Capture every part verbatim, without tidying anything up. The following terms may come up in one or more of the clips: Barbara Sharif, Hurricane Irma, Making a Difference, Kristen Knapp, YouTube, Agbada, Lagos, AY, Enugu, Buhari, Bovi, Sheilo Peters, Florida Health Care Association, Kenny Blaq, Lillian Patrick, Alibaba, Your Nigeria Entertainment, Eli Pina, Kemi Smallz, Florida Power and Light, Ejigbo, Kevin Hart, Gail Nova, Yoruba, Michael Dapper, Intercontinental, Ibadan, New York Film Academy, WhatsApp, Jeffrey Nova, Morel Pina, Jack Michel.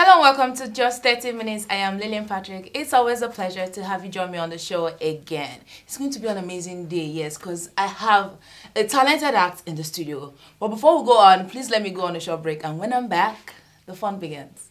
Hello and welcome to Just thirty Minutes. I am Lillian Patrick. It's always a pleasure to have you join me on the show again. It's going to be an amazing day, yes, because I have a talented act in the studio. But before we go on, please let me go on a short break. And when I'm back, the fun begins.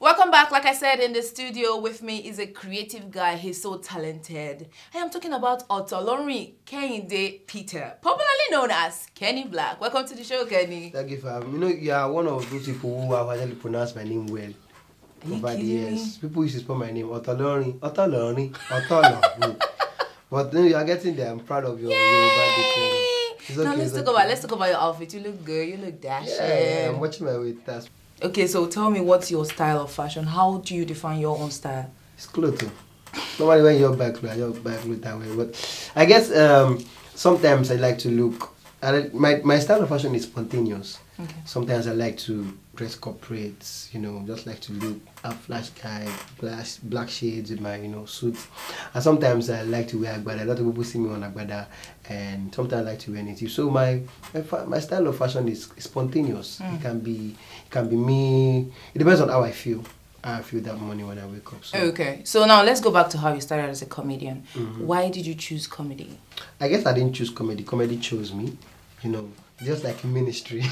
Welcome back. Like I said, in the studio with me is a creative guy. He's so talented. I am talking about Otolorin Kehinde Peter, popularly known as Kenny Blaq. Welcome to the show, Kenny. Thank you for having me. You know, you are one of those people who have actually pronounced my name well. Are you over the years. People used to spell my name Otolorin, Otolorin, Otolorin. But then you are getting there. I'm proud of your Yoruba. Okay, now let's talk okay. about let's talk about your outfit. You look good. You look dashing. Yeah, yeah, I'm watching my weight. That's okay, so tell me, what's your style of fashion? How do you define your own style? It's clothing. Normally when you're back, you're back that way. But I guess um, sometimes I like to look. I, my my style of fashion is spontaneous. Okay. Sometimes I like to dress corporate. You know, just like to look a flash guy, flash black shades with my you know suit. And sometimes I like to wear agbada. A lot of people see me on agbada, and sometimes I like to wear native. So my my style of fashion is, is spontaneous. Mm. It can be. Can be me. It depends on how I feel. I feel that morning when I wake up. So. Okay. So now let's go back to how you started as a comedian. Mm-hmm. Why did you choose comedy? I guess I didn't choose comedy. Comedy chose me. You know, just like ministry.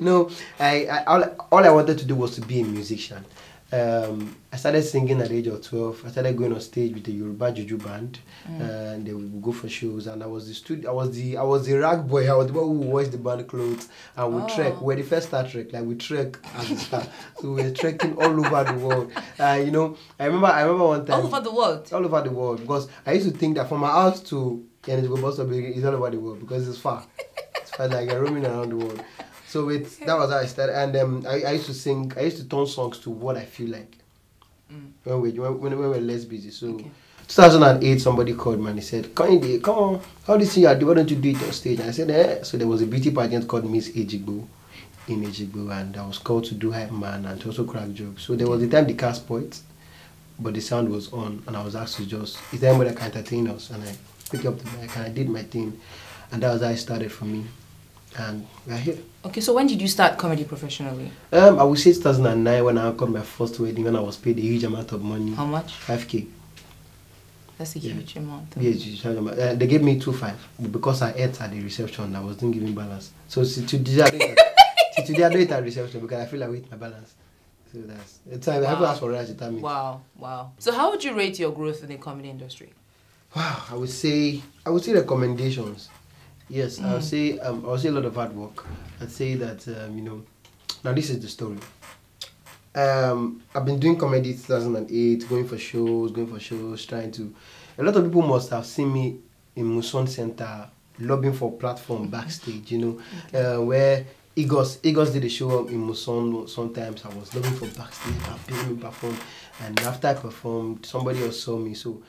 No, I, I all, all I wanted to do was to be a musician. Um, I started singing at the age of twelve. I started going on stage with the Yoruba Juju band, mm. uh, and they would go for shows. And I was the stud I was the I was the rag boy. I was the one who washed the band clothes and we oh. trek. We're the first Star Trek, like we trek as a star. So we were trekking all over the world. Uh, you know, I remember I remember one time all over the world, all over the world. Because I used to think that from my house to Enugu bus stop is all over the world because it's far. It's far, like you're roaming around the world. So it's, that was how I started, and um, I, I used to sing, I used to turn songs to what I feel like mm. when, we, when, when we were less busy. So okay. two thousand eight, somebody called me and he said, Kehinde, come on, how do you sing? Why don't you do it on stage? And I said, eh. So there was a beauty pageant called Miss Ejigbo in Ejigbo, and I was called to do Hype Man and to also crack jokes. So there was the time the cast points, but the sound was on, and I was asked to just, is there anybody that can entertain us? And I picked up the mic and I did my thing, and that was how it started for me. And we are here. Okay, so when did you start comedy professionally? Um, I would say two thousand nine when I anchored my first wedding, when I was paid a huge amount of money. How much? five K. That's a huge yeah. amount. Yeah, huge amount. Uh, they gave me two five because I ate at the reception. I wasn't giving balance. So today I do it at, today I do it at reception because I feel like I ate my balance. So that's it's time. Wow. I have to ask for rice. Tell me. Wow, wow. So how would you rate your growth in the comedy industry? Wow, I would say I would say recommendations. Yes, mm. I'll say um, I'll say a lot of hard work. I'd say that um, you know. Now this is the story. Um, I've been doing comedy two thousand eight, going for shows, going for shows, trying to. A lot of people must have seen me in Muson Centre lobbying for platform backstage. You know, okay. uh, where Igos Igos did a show in Muson. Sometimes I was lobbying for backstage. I've been perform, and after I performed, somebody else saw me. So.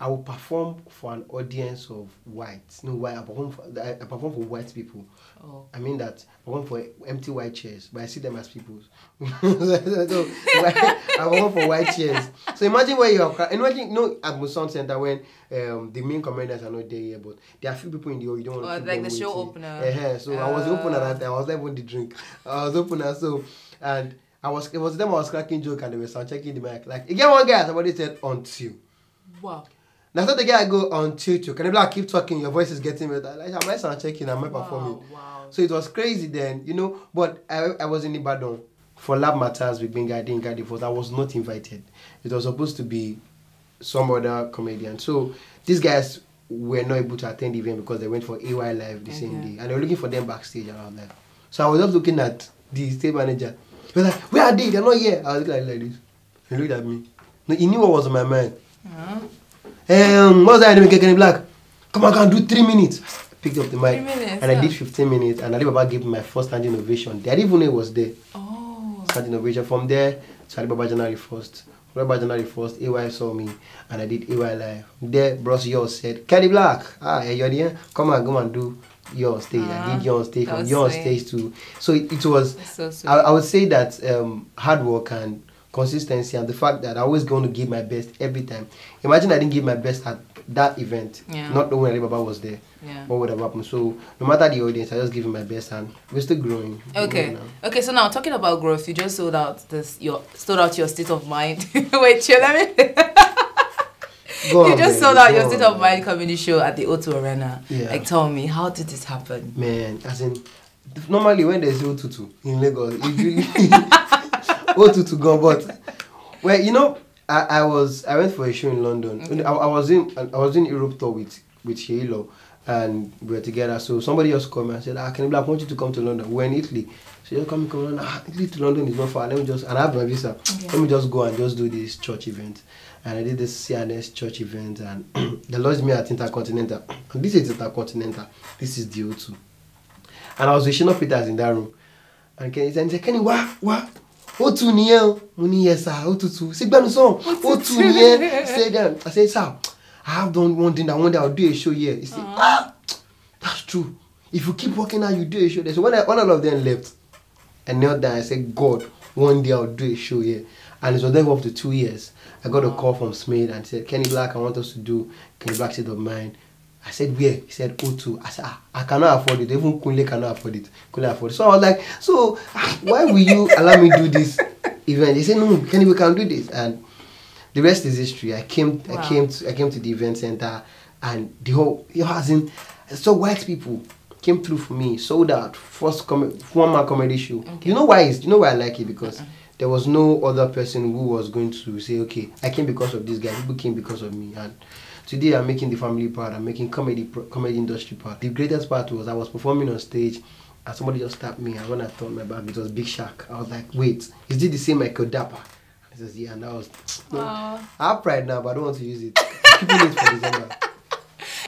I will perform for an audience of whites. No, why I perform for I perform for white people. Oh. I mean that I perform for empty white chairs, but I see them as people. So, I perform for white chairs. So imagine where you are. Imagine you know at Muson Centre when um, the main comedians are not there yet, but there are few people in the audience. You don't want to. Like the show opener. Uh -huh. So uh. I was opener that time. I was there on the drink. I was opener. So and I was it was them I was cracking joke and they were sound checking the mic. Like again one guy somebody said until. Wow. That's not the guy I go on Tutu. Can you like keep talking? Your voice is getting better. Like I'm not checking. I'm not wow, performing. Wow. So it was crazy then, you know. But I, I was in Ibadan for lab matters with Benga Dinga Divorce. I was not invited. It was supposed to be some other comedian. So these guys were not able to attend the event because they went for A Y live the okay. same day, and they were looking for them backstage around there. So I was just looking at the stage manager. He was like, "Where are they? They're not here." I was looking like this. He looked at me. No, he knew what was on my mind. Yeah. Um, what was I doing? Kenny Blaq, come on, I can do three minutes. I picked up the mic minutes, and yeah. I did fifteen minutes, and Alibaba gave me my first standing ovation. They didn't even know it was there. Oh, standing ovation from there to Alibaba January first. Alibaba January first, A Y saw me, and I did A Y live. There, Bros yours said, Kenny Blaq, ah, you're there. Come on, go and do your stage. Uh -huh. I did your stage, from your stage too. So it, it was. So I, I would say that um, hard work and consistency and the fact that I always going to give my best every time. Imagine I didn't give my best at that event, yeah. not knowing Alibaba was there. Yeah. What would have happened? So no matter the audience, I just give it my best, and we're still growing. Okay. Growing okay. So now talking about growth, you just sold out this your sold out your state of mind. Wait, chill. Let me. Go you on, just sold out your state of mind comedy show at the O two Arena. Yeah. Like, tell me, how did this happen? Man, as in, normally when there's O two in Lagos, usually O two gone. But well, you know, I, I was I went for a show in London. Okay. I, I was in I was in Europe tour with with Sheilo, and we were together. So somebody else called me and said, "Ah, Kenny Blaq, I want you to come to London. We're in Italy." So you come, come, ah, Italy to London is not far. Let me just and I have my visa. Okay. Let me just go and just do this church event. And I did this C N S church event, and they lodged me at Intercontinental. And this is Intercontinental. This is the O two. And I was with Sheilo Peters in that room. And Kenny said, "Kenny, what, what?" O two niel, money yes sir. O two, sit down son. O two niel, sit down. I said, "Sir, I have done one thing. That one day I'll do a show here." He said, uh-huh. "Ah, that's true. If you keep working out, you do a show there." So when I, when all of them left, and knelt down, I said, "God, one day I'll do a show here." And it was there for up to two years. I got a call from Smith and said, "Kenny Blaq, I want us to do Kenny Blaq State of Mind." I said, "Where?" He said, "O two. I said, ah, I cannot afford it. Even Kunle cannot afford it. Kunle afford it." So I was like, "So why will you allow me do this event?" He said, "No, Kenny, we can do this." And the rest is history. I came, wow. I came, to, I came to the event center, and the whole, you know, as in, so white people came through for me, sold out, first one-man comedy show. Okay. You know why? It's, you know why I like it because. Uh-uh. There was no other person who was going to say, "Okay, I came because of this guy. People came because of me." And today, I'm making the family part. I'm making comedy, comedy industry part. The greatest part was I was performing on stage, and somebody just tapped me. And when I turned my back, it was Big Shaq. I was like, "Wait, is this the same Michael Dapper?" He says, "Yeah." And I was, no, I have pride now, but I don't want to use it. Keep it for December.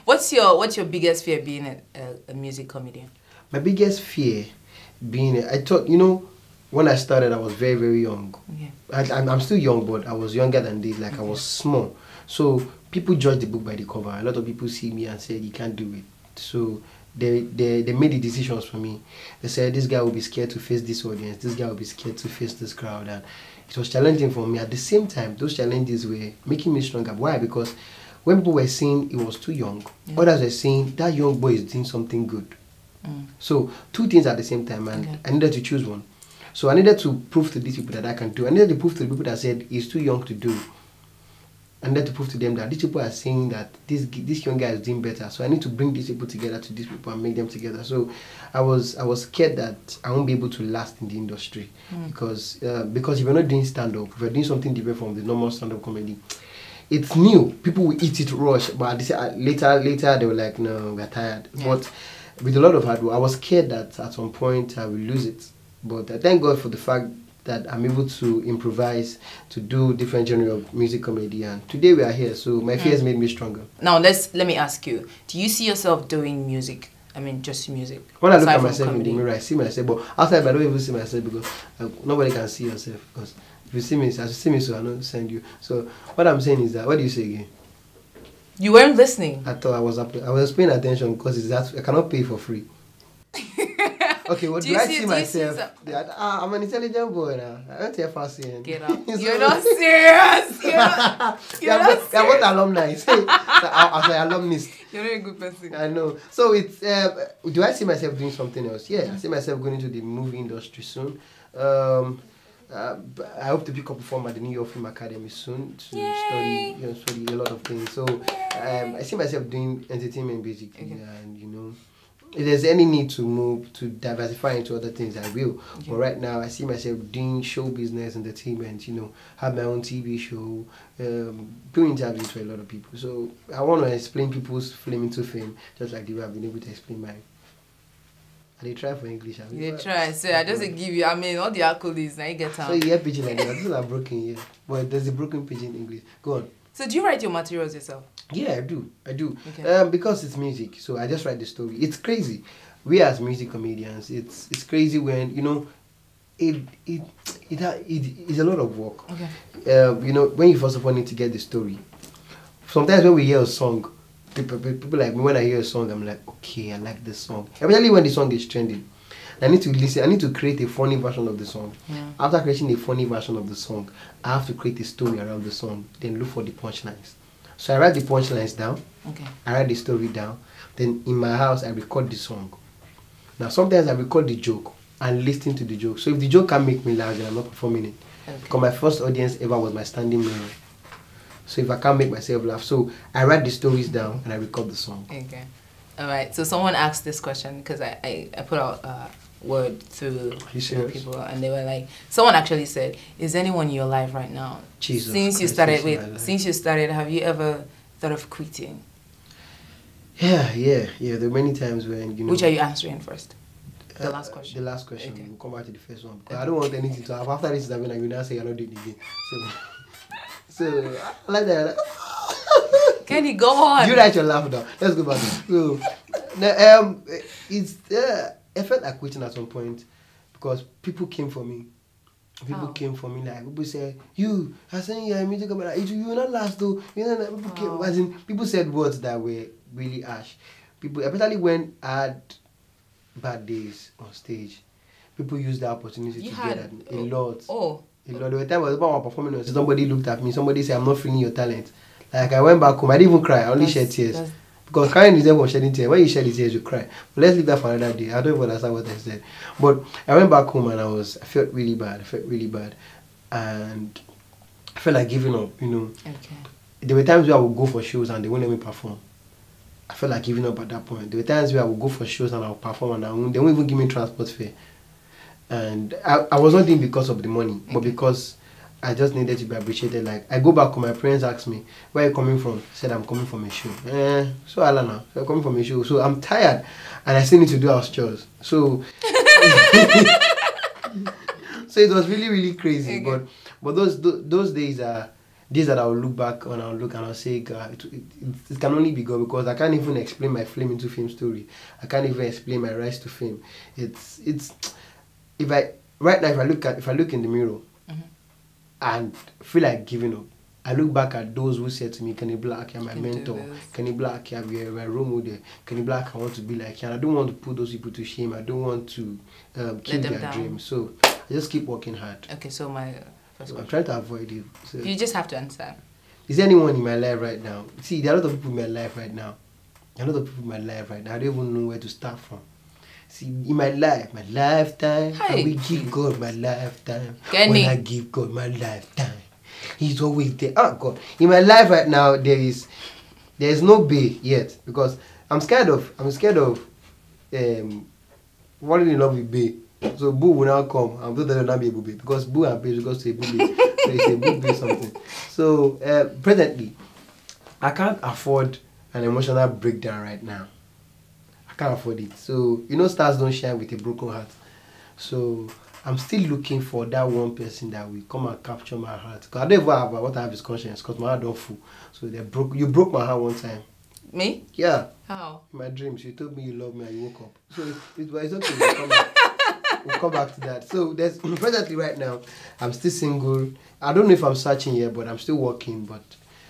What's your What's your biggest fear being a, a, a music comedian? My biggest fear being, a, I thought, you know. When I started, I was very, very young. Yeah. I, I'm, I'm still young, but I was younger than this. Like, okay. I was small. So people judge the book by the cover. A lot of people see me and said, "You can't do it." So they, they, they made the decisions for me. They said, "This guy will be scared to face this audience. This guy will be scared to face this crowd." And it was challenging for me. At the same time, those challenges were making me stronger. Why? Because when people were saying it was too young, yeah. others were saying that young boy is doing something good. Mm. So two things at the same time, and okay. I needed to choose one. So I needed to prove to these people that I can do. I needed to prove to the people that said he's too young to do. I needed to prove to them that these people are saying that this this young guy is doing better. So I need to bring these people together to these people and make them together. So I was I was scared that I won't be able to last in the industry mm. because uh, because if you're not doing stand up, if you're doing something different from the normal stand up comedy, it's new. People will eat it rush, but later later they were like, "No, we're tired." Yeah. But with a lot of hard work, I was scared that at some point I will lose it. But I thank God for the fact that I'm able to improvise, to do different genre of music comedy, and today we are here. So my fears mm. made me stronger. Now let's let me ask you: do you see yourself doing music? I mean, just music. When I look at myself comedy. in the mirror, I see myself. But outside, I don't even see myself because uh, nobody can see yourself. Because if you see me, as you see me, so I don't send you. So what I'm saying is that. What do you say again? You weren't listening. I thought I was. I was paying attention because it's that I cannot pay for free. Okay, what well, do, do I see, see myself? See yeah, ah, I'm an intelligent boy now. I don't hear fast saying. Get up. so, you're not serious. You're not, you're yeah, not serious. They're both alumni. So, I, I'm an alumnist. You're not a good person. I know. So, it's, uh, do I see myself doing something else? Yeah, yeah, I see myself going into the movie industry soon. Um, uh, I hope to pick up a form at the New York Film Academy soon to Yay. study you know, study a lot of things. So, um, I see myself doing entertainment basically okay. and, you know. If there's any need to move, to diversify into other things, I will. Okay. But right now, I see myself doing show business, entertainment, you know, have my own T V show, um, doing interviews for a lot of people. So I want to explain people's flame into fame, just like the way I've been able to explain mine. And they try for English. I mean, they try, so I just give you, I mean, all the accolades, now you get out. So you hear pidgin like that, those are broken, yeah. But there's a broken pidgin English. Go on. So do you write your materials yourself? Yeah, I do. I do. Okay. Um, because it's music, so I just write the story. It's crazy. We as music comedians, it's it's crazy when, you know, it it it, it is a lot of work. Okay. Uh, you know, when you first of all need to get the story. Sometimes when we hear a song, people, people like me, when I hear a song, I'm like, okay, I like this song. Especially when the song is trending. I need to listen. I need to create a funny version of the song. Yeah. After creating a funny version of the song, I have to create a story around the song. Then look for the punchlines. So I write the punchlines down. Okay. I write the story down. Then in my house, I record the song. Now sometimes I record the joke and listen to the joke. So if the joke can make me laugh, then I'm not performing it. Okay. Because my first audience ever was my standing mirror. So if I can't make myself laugh, so I write the stories down and I record the song. Okay. All right. So someone asked this question because I, I, I put out a word through people and they were like, someone actually said, is anyone in your life right now? Jesus since Christ you started with, since you started, have you ever thought of quitting? Yeah, yeah, yeah. There are many times when, you know. Which are you answering first? The last question. Uh, the last question. Okay. We'll come back to the first one. Because okay. I don't want anything to happen. After this is happening, I will now say you're not doing it again. So, so I like that. Kenny, go on. You write your laugh now. Let's go back. So, now, um, it's, uh, I felt like quitting at some point because people came for me. People oh. came for me like people said, you, I said, yeah, I'm music, but you will not last though. You know, like, people, oh. came, as in, people said words that were really harsh. People, especially when I had bad days on stage, people used the opportunity you to had, get at me a oh, lot. Oh, a lot. There were times about my performance, somebody looked at me, somebody said, I'm not feeling your talent. Like, I went back home, I didn't even cry, I only that's, shed tears. Because crying is never shedding tears. When you shed tears, you cry. But let's leave that for another day. I don't even understand what I said. But I went back home and I was, I felt really bad, I felt really bad. And I felt like giving up, you know. Okay. There were times where I would go for shows and they wouldn't let me perform. I felt like giving up at that point. There were times where I would go for shows and I would perform and I wouldn't, they won't even give me transport fare. And I, I was not doing because of the money, but because I just needed to be appreciated. Like, I go back home, my parents ask me, where are you coming from? I said, I'm coming from a show. Eh, so Alana, I'm coming from a show. So I'm tired and I still need to do house chores. So, so it was really, really crazy. Okay. But but those, those, those days are, uh, days that I'll look back and I'll look and I'll say, God, it, it, it can only be God, because I can't even explain my flame into film story. I can't even explain my rise to fame. It's, it's, if I, right now, if I look at, if I look in the mirror mm-hmm. and feel like giving up, I look back at those who said to me, Kenny Blaq, you're my you mentor. Kenny Blaq, you're my role model. Kenny Blaq, I want to be like you. And I don't want to put those people to shame. I don't want to um, kill their down. dreams. So I just keep working hard. Okay, so my... So I'm trying to avoid you. So you just have to answer. Is there anyone in my life right now? See, there are a lot of people in my life right now. There are a lot of people in my life right now. I don't even know where to start from. See, in my life, my lifetime, Hi. I will give God my lifetime. Can when he? I give God my lifetime, He's always there. Oh God, in my life right now, there is, there is no bay yet because I'm scared of, I'm scared of, um, falling in love with bay. So Boo will now come. I'm told there will not be a Boo because Boo and Page goes to a Boo Bay. So it's a Boo Bay something. So uh, presently, I can't afford an emotional breakdown right now. I can't afford it. So you know, stars don't shine with a broken heart. So I'm still looking for that one person that will come and capture my heart. Because I don't even have what I have is conscience. Because my heart don't fool. So they broke. You broke my heart one time. Me? Yeah. How? In my dreams, you told me you love me and you woke up. So it was okay. You come back. We'll come back to that. So there's presently right now, I'm still single. I don't know if I'm searching yet, but I'm still working. But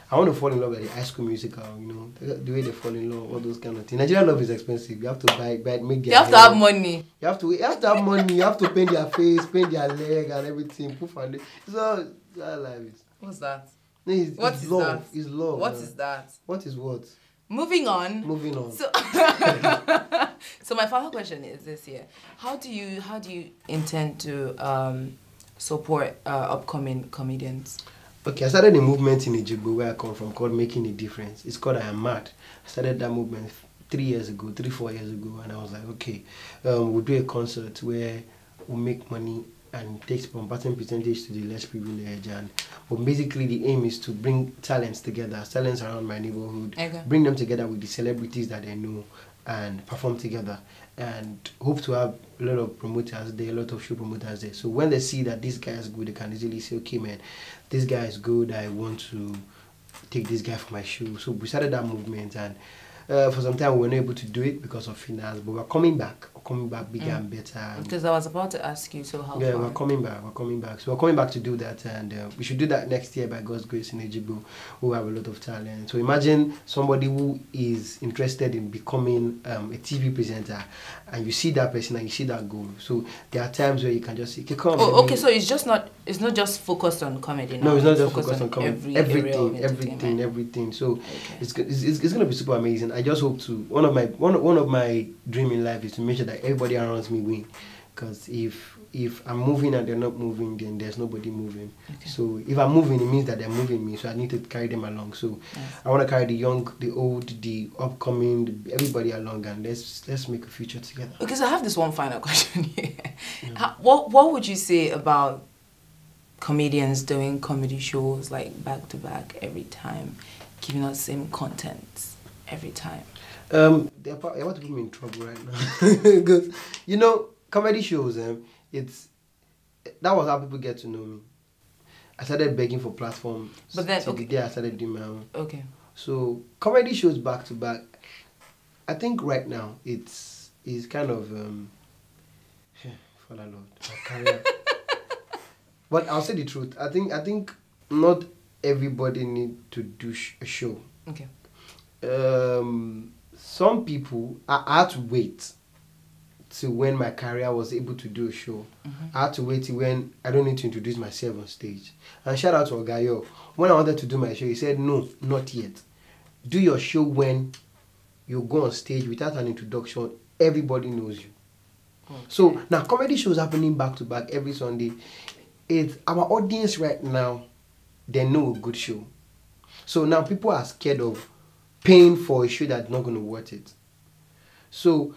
I want to fall in love with the High School Musical, you know, the, the way they fall in love, all those kind of things. Nigerian love is expensive. You have to buy, buy make. You have hair. to have money. You have to, you have to have money. You have to paint their face, paint their leg, and everything. Poof and it. So that life is. What's that? No, it's, what it's is love. That? It's love. What man. is that? What is what? Moving on. Moving on. So, so my final question is this here: How do you how do you intend to um, support uh, upcoming comedians? Okay, I started a movement in Ejigbo where I come from called Making a Difference. It's called I Am Mad. I started that movement three years ago, three four years ago, and I was like, okay, um, we'll do a concert where we we'll make money and take from certain percentage to the less privileged, and but basically the aim is to bring talents together, talents around my neighborhood, okay. bring them together with the celebrities that they know, and perform together, and hope to have a lot of promoters there, a lot of show promoters there. So when they see that this guy is good, they can easily say, okay, man, this guy is good. I want to take this guy for my show. So we started that movement, and Uh, for some time, we were not able to do it because of finance, but we're coming back. We're coming back bigger mm. and better. And because I was about to ask you, so how? Yeah, far? we're coming back. We're coming back. So we're coming back to do that, and uh, we should do that next year by God's grace in Ejigbo. We have a lot of talent. So imagine somebody who is interested in becoming um, a T V presenter, and you see that person and you see that goal. So there are times where you can just say, okay, come. Oh, okay. So it's just not. It's not just focused on comedy. No, no it's not it's just focused, focused on comedy. Every everything, everything, everything. So okay. it's, it's it's gonna be super amazing. I just hope to. One of my one one of my dream in life is to make sure that everybody around me win, because if if I'm moving and they're not moving, then there's nobody moving. Okay. So if I'm moving, it means that they're moving me. So I need to carry them along. So yes. I want to carry the young, the old, the upcoming, the, everybody along, and let's let's make a future together. Okay, so I have this one final question here. Yeah. How, what what would you say about comedians doing comedy shows like back to back every time, giving us the same content every time? Um, they're part, I want to put me in trouble right now because you know comedy shows. Um, it's that was how people get to know me. I started begging for platforms, but then so okay, the day I started doing my own. Okay. So comedy shows back to back. I think right now it's is kind of um, for the Lord. I can't But I'll say the truth. I think I think not everybody need to do sh a show. Okay. Um, some people I, I had to wait till when my career was able to do a show. Mm-hmm. I had to wait till when I don't need to introduce myself on stage. And shout out to Ogayo. When I wanted to do my show, he said no, not yet. Do your show when you go on stage without an introduction. Everybody knows you. Okay. So now comedy shows happening back to back every Sunday. It's our audience right now, they know a good show. So now people are scared of paying for a show that's not going to worth it. So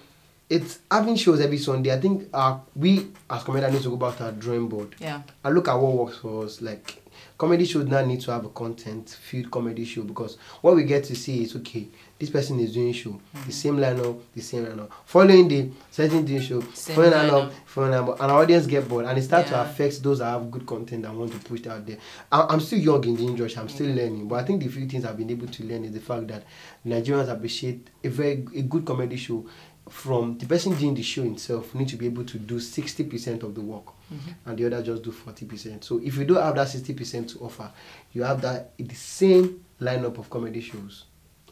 it's having shows every Sunday. I think uh, we as comedians need to go back to our drawing board. Yeah. And look at what works for us. Like comedy shows now need to have a content-filled comedy show, because what we get to see is, okay, this person is doing show. Mm-hmm. The same lineup, the same lineup. Following the certain doing show, same following lineup, following lineup. And our audience get bored. And it starts yeah. to affect those that have good content and want to push it out there. I, I'm still young in the industry. I'm still mm-hmm. learning. But I think the few things I've been able to learn is the fact that Nigerians appreciate a very a good comedy show. From the person doing the show itself, need to be able to do sixty percent of the work, mm-hmm. and the other just do forty percent. So if you don't have that sixty percent to offer, you have that the same lineup of comedy shows,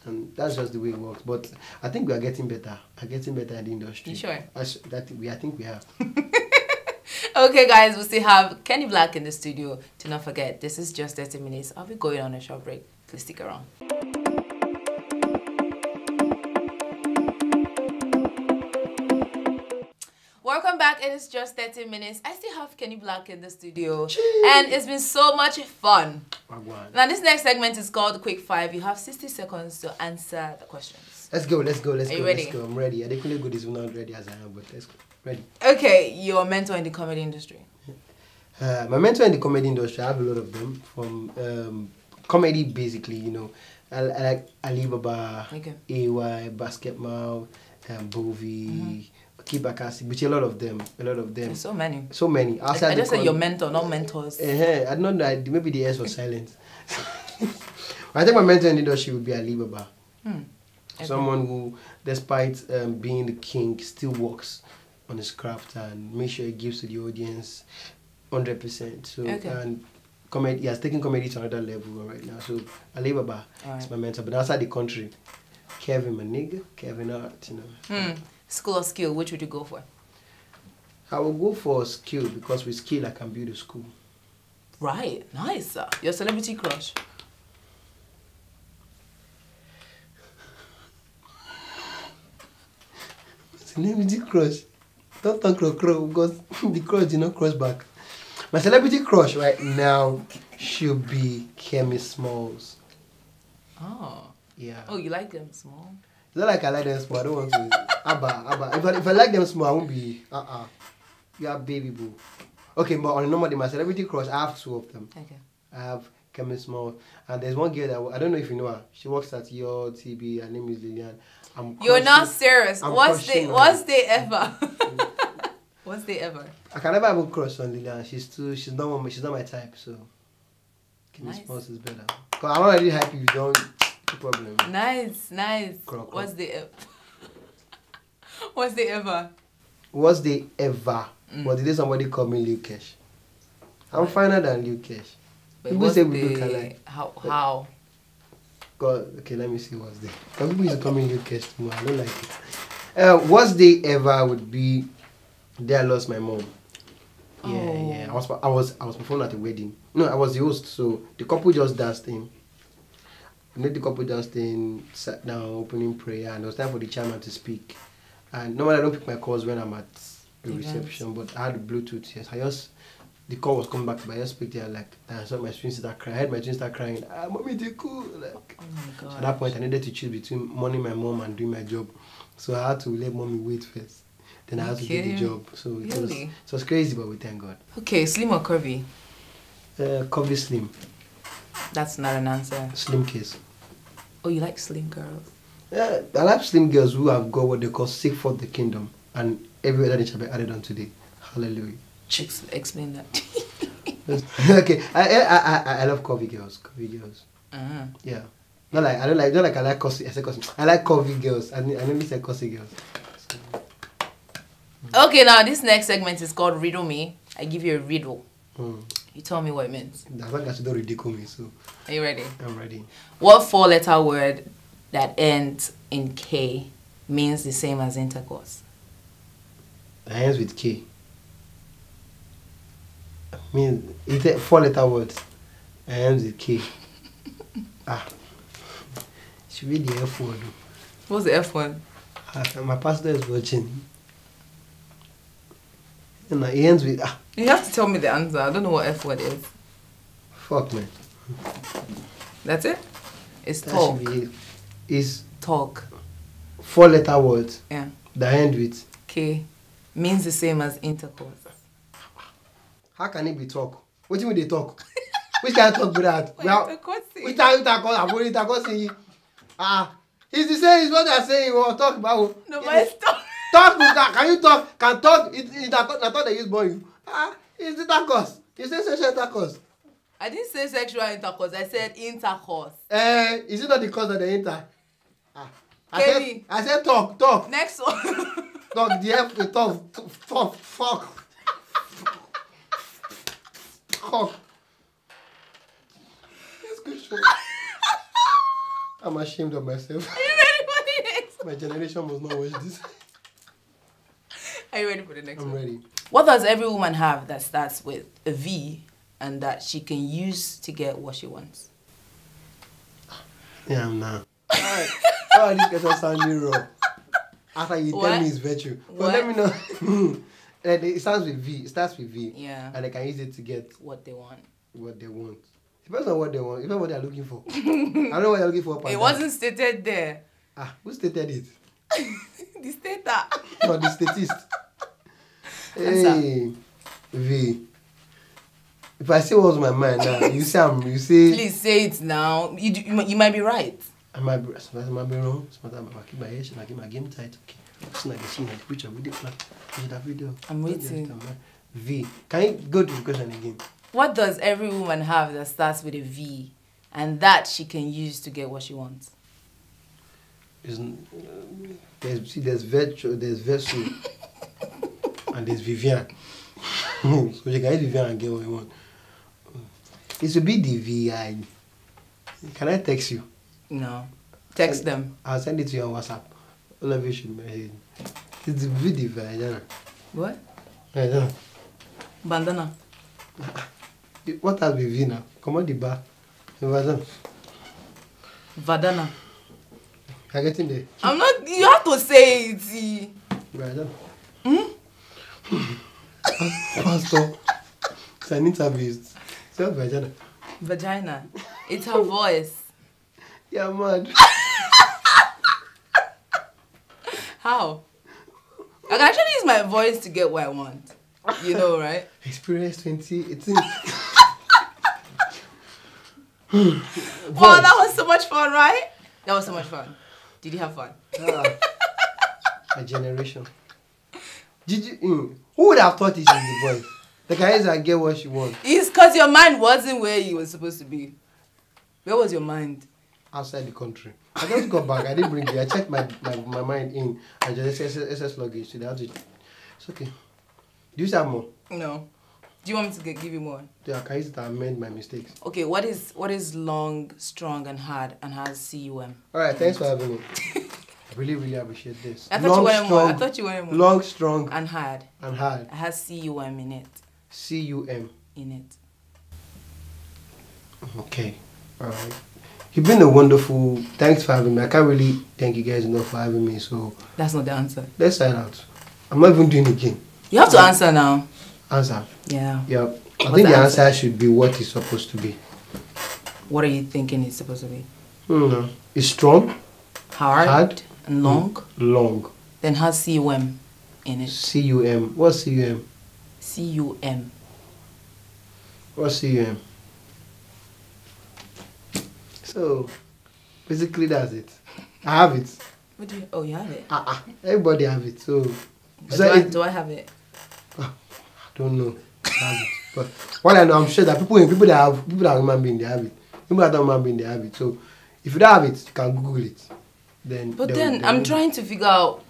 and that's just the way it works. But I think we are getting better. We're getting better in the industry. You sure? I, that we, I think we have. Okay, guys, we still have Kenny Blaq in the studio. Do not forget, this is Just thirty Minutes. I'll be going on a short break. Please stick around. Welcome back, it is Just thirty Minutes. I still have Kenny Blaq in the studio. Jeez. And it's been so much fun. Now this next segment is called Quick Five. You have sixty seconds to answer the questions. Let's go, let's go, let's Are go, you ready? Let's go. I'm ready. I definitely good is not ready as I am, but let's go. Ready. Okay, your mentor in the comedy industry. Uh, my mentor in the comedy industry, I have a lot of them. From um, comedy, basically, you know. I, I like Alibaba, okay. A Y, Basketmouth, um, Bovi. Mm-hmm. Kibakasi, which a lot of them, a lot of them. There's so many. So many. Outside I just said your mentor, not mentors. Uh-huh. I don't know, I, maybe the S was silent. I think my mentor in the industry would be Alibaba. Hmm. Someone who, despite um, being the king, still works on his craft and makes sure he gives to the audience one hundred percent. So, okay. And comedy, he has taken comedy to another level right now. So Alibaba right. is my mentor. But outside the country, Kevin, my nigga, Kevin Hart, you know. Hmm. School or skill, which would you go for? I will go for skill, because with skill I can build a school. Right, nice. Your celebrity crush? Celebrity crush? Don't talk crow crow, because the crush did not cross back. My celebrity crush right now should be Kemi Smalls. Oh. Yeah. Oh, you like them small? It's not like I like them small, I don't want to. Abba, Abba. If I, if I like them small, I won't be. Uh uh. You are baby boo. Okay, but on a normal day, my celebrity crush, I have two of them. Okay. I have Kemi Smallz, and there's one girl that I don't know if you know her. She works at Your T V. Her name is Lillian. I'm crushing, You're not serious. I'm what's the What's the ever? What's the ever? I can never have a crush on Lillian. She's too. She's not one. She's not my type. So Kemi nice. Smallz is better. Cause I'm not really happy. You don't. No problem. Nice, nice. Croc, croc. What's the ever? What's the ever? What's the ever? Mm. But did somebody call me Lukesh? I'm finer than Lukesh. People say we look alike. How? How? God, okay, let me see what's the. Because people used to call me Lukesh tomorrow. I don't like it. Uh, what's the ever would be. There I lost my mom. Yeah, oh. yeah. I was I was I was performing at a wedding. No, I was the host, so the couple just danced in. Made the couple just in, sat down, opening prayer, and it was time for the chairman to speak. And normally I don't pick my calls when I'm at the event. Reception, but I had Bluetooth. Yes, I just the call was coming back, but I just picked it. Like I saw my twins start crying. I heard my twins start crying. Ah, mommy, they cool. Like, oh my god. So at that point, I needed to choose between mourning my mom and doing my job, so I had to let mommy wait first. Then I had okay. to do the job. So really? it, was, it was crazy, but we thank God. Okay, slim or curvy? Uh, curvy slim. That's not an answer. Slim kiss. Oh, you like slim girls? Yeah, I like slim girls who have got what they call sick for the kingdom, and everywhere that it shall be added on today. Hallelujah. Chicks, explain that. Okay, I, I I I love curvy girls. Curvy girls. Uh-huh. Yeah. Not like I don't like. Not like I like curvy. I say curvy. I like curvy girls. I I never say curvy girls. So. Okay, now this next segment is called Riddle Me. I give you a riddle. Mm. You tell me what it means. I think I should not ridicule me, so... Are you ready? I'm ready. What four-letter word that ends in K means the same as intercourse? That ends with K. I mean, it four-letter word. It ends with K. Ah. It should be the F word. What's the F word? Uh, my pastor is watching. No, it ends with ah. You have to tell me the answer. I don't know what F word is. Fuck, man. That's it? It's that talk. It. It's talk. Four letter words. Yeah. That end with K. Means the same as intercourse. How can it be talk? What do you mean they talk? Which kind of talk with that? Well, which time intercourse? I'm going intercourse. Ah, it's the same. It's what I'm saying. We'll talk about. No, but it's talk. Talk, can you talk? Can talk? It, it, I thought they used boy. Ah, it's intercourse. You said sexual intercourse. I didn't say sexual intercourse. I said intercourse. Eh, uh, is it not the cause of the inter? Ah, I said, I said talk, talk. Next one. Talk, the F, talk, talk, fuck, talk. It's good show. I'm ashamed of myself. Are you ready for the next? My generation must not watch this. Are you ready for the next I'm one? I'm ready. What does every woman have that starts with a V and that she can use to get what she wants? Yeah, I'm not. Alright. Oh, this question sounds real. After you what? Tell me it's virtue. But what? Let me know. It starts with V. It starts with V. Yeah. And they can use it to get what they want. What they want. It depends on what they want. It depends on what they're looking for. I don't know what they're looking for. It wasn't stated there. Ah, who stated it? The stater. No, the statist. Hey, V. If I say what's my mind now, you say I'm, you say. Please say it now. You do, you, you might be right. I might be. Sometimes I might be wrong. Sometimes I keep my head. I keep my game tight. Okay. So like the scene, like the picture, video, like that video. I'm waiting. V. Can you go to the question again? What does every woman have that starts with a V, and that she can use to get what she wants? Is there's see there's virtue, there's vessel. And there's Vivian. So you can use Vivian and get what you want. It should be the V I. Can I text you? No. Text send, them. I'll send it to you on WhatsApp. All of you should message. It's the V Vivian. What? I don't know. Bandana. What has Vivian? Come on the bar. Vadana. Vadana. I'm getting there. I'm not. You have to say it. Vadana. Hmm? Pastor, it's an interview. It's her vagina. Vagina. It's her voice. Yeah, man. How? I can actually use my voice to get what I want. You know, right? Experience twenty eighteen. Wow, that was so much fun, right? That was so much fun. Did you have fun? Uh, a generation. Did you, mm, who would have thought it was the voice? The guys that get what she wants. It's because your mind wasn't where you were supposed to be. Where was your mind? outside the country. I just got back. I didn't bring it. I checked my, my, my mind in. I just S S luggage. So that's it. It's okay. Do you have more? No. Do you want me to give you more? Yeah, can I use it to amend my mistakes? Okay, what is what is long, strong, and hard, and has C U M? All right, thanks for having me. I really, really appreciate this. I thought long, you wanted more. I thought you wanted more. Long, strong, and hard. And hard. It has C U M in it. C U M. In it. Okay, all right. You've been a wonderful... Thanks for having me. I can't really thank you guys enough for having me, so... That's not the answer. Let's sign out. I'm not even doing it again. You have to um, answer now. Answer? Yeah. Yeah. I What's think the answer? answer should be what it's supposed to be. What are you thinking it's supposed to be? Mm. It's strong. Hard. Hard. And long. Mm. Long. Then has C U M in it. C U M. What's C U M? C U M. What's C U M? So, basically that's it. I have it. What do you, oh, you have it? Uh, uh, everybody have it, so... so do, I, it, do I have it? Uh, I don't know. I have it. But what I know, I'm sure that people, people that have people that are human beings, they have it. People that are human beings, they have it. So, if you don't have it, you can Google it. Then. But then, I'm trying to figure out...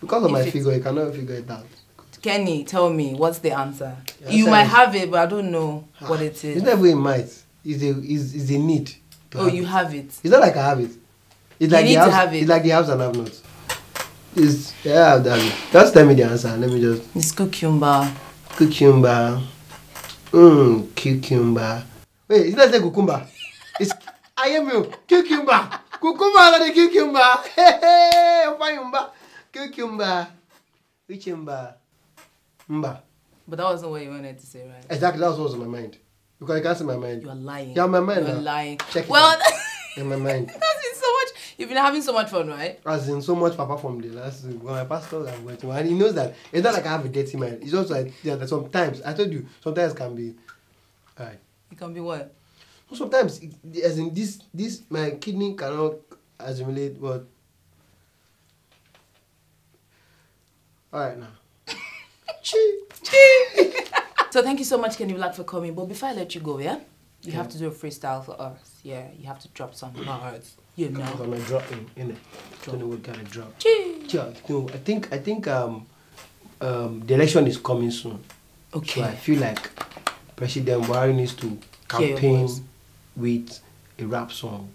Because of my figure, you cannot figure it out. Kenny, tell me, what's the answer? Yeah, you might have it, but I don't know ah, what it is. It's not even a might. It's a, it's, it's a need. Oh, you have it. It's not like I have it. It's like you need to have it. It's like the house and have not. It's, yeah, I've done it. Just tell me the answer. Let me just. It's cucumber. Cucumber. Mmm, cucumber. Wait, it's not like cucumber. It's. I am you. Cucumber. Cucumber, not a cucumber. Hey, hey, cucumber. Cucumber. Cucumber. Mba. But that wasn't what you wanted to say, right? Exactly, that was what was in my mind. Because you can't see my mind. You're lying. Yeah, my mind. You're now. lying. Check it well, out. In my mind. That's been so much. You've been having so much fun, right? As in so much papa from the last when my pastor I went to, and he knows that it's not like I have a dirty mind. It's just like yeah, that sometimes I told you sometimes can be, alright. It can be what? No, sometimes it, as in this this my kidney cannot assimilate what. Alright now. Chee. Chee. So thank you so much, Kenny Blaq, for coming. But before I let you go, yeah, you yeah. have to do a freestyle for us. Yeah, you have to drop something for us. You know. I'm gonna drop in, in it. Drop. I don't know what kind of drop. Jeez. Yeah, no, I think I think um um the election is coming soon. Okay. So I feel like President Buhari needs to campaign yeah, with a rap song.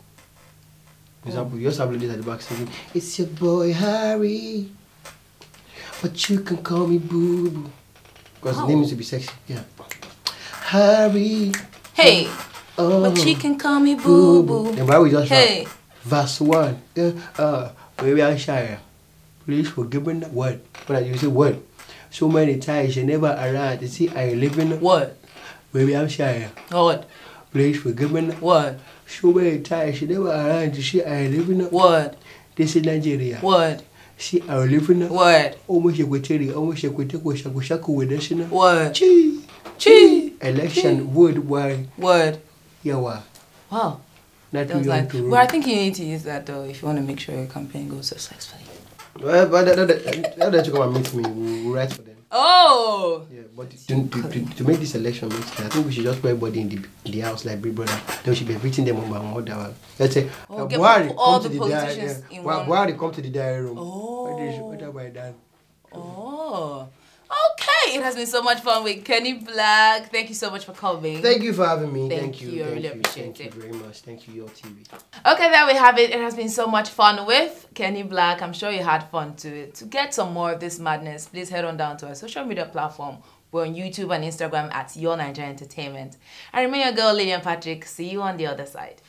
For example, you just have ladies at the back singing, "It's your boy Harry, but you can call me Boo Boo." Because the name needs to be sexy. Yeah. Harry. Hey. Oh. But she can call me Boo Boo. Then why we just hey. Shout? Verse one. Yeah. Uh, baby, I shy. Please forgive me that word. When I use the word. So many times you never arrived to see I live in. What? Baby, I'm shy. What? Please forgive me that word. So many times you never arrived to see I live in. What? This is Nigeria. What? See, I live in a word. Almost a quittery, almost a quittery, shaku with us in a word. Chee, chee. Election word, word, word. Yawa. Wow. That was like, well, I think you need to use that though if you want to make sure your campaign goes successfully. Well, but that, that, that, that you come and meet me, we'll write for them. Oh! Yeah, but to, to, to, to make this election, I think we should just put everybody in the, in the house like Big Brother. Then we should be beating them on my mother. Let's say, oh, uh, Buhari, come all to the diary room. Buhari, come to the diary room. Oh. What have I done? Oh. Okay, it has been so much fun with Kenny Blaq. Thank you so much for coming. Thank you for having me. Thank, thank you. you. Thank I really you. appreciate thank it. Thank you very much. Thank you, Your T V. Okay, there we have it. It has been so much fun with Kenny Blaq. I'm sure you had fun too. To get some more of this madness, please head on down to our social media platform. We're on YouTube and Instagram at Your Nigeria Entertainment. I remain your girl, Lillian Patrick. See you on the other side.